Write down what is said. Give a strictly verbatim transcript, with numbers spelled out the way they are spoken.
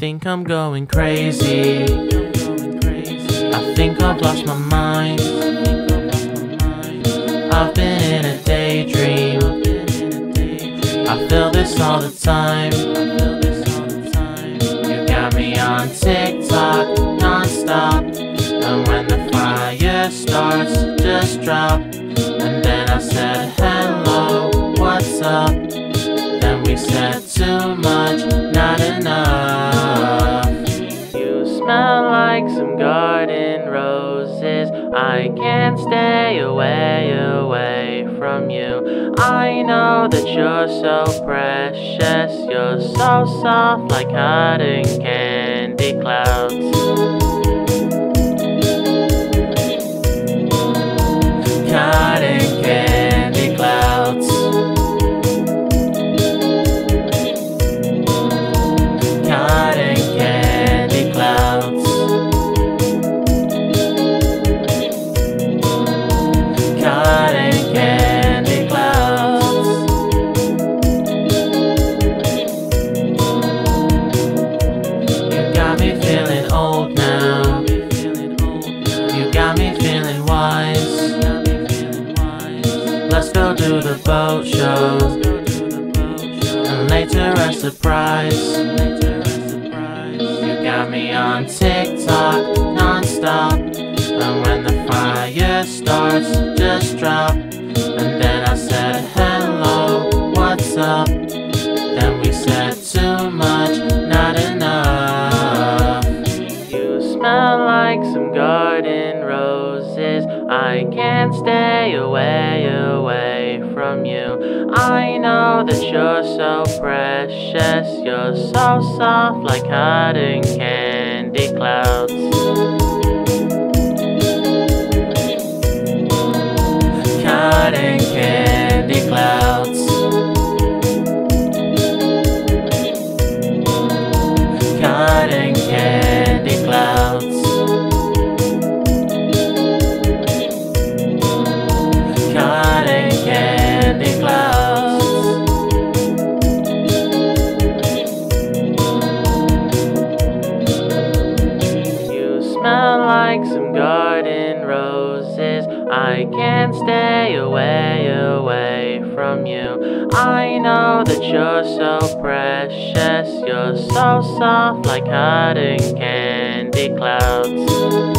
think I'm going crazy. I think I've lost my mind. I've been in a daydream. I feel this all the time. You got me on TikTok non-stop, and when the fire starts, just drop. And then I said hello, what's up? Then we said too much, not enough. You smell like some garden roses. I can't stay away, away from you. I know that you're so precious. You're so soft like cotton candy clouds. Cotton candy clouds. Cotton candy clouds. Cotton candy clouds. You got me feeling old now. You got me feeling wise. Let's go do the boat show, and later a surprise. You got me on TikTok non-stop, and when the fire starts, just drop. And then I said hello, what's up? Then we said too much, not enough. You smell like some garden roses. I can't stay away, away from you. I know that you're so precious. You're so soft like cotton candy clouds. Cotton candy clouds. Cotton candy clouds. Like some garden roses. I can't stay away, away from you. I know that you're so precious. You're so soft like cotton candy clouds.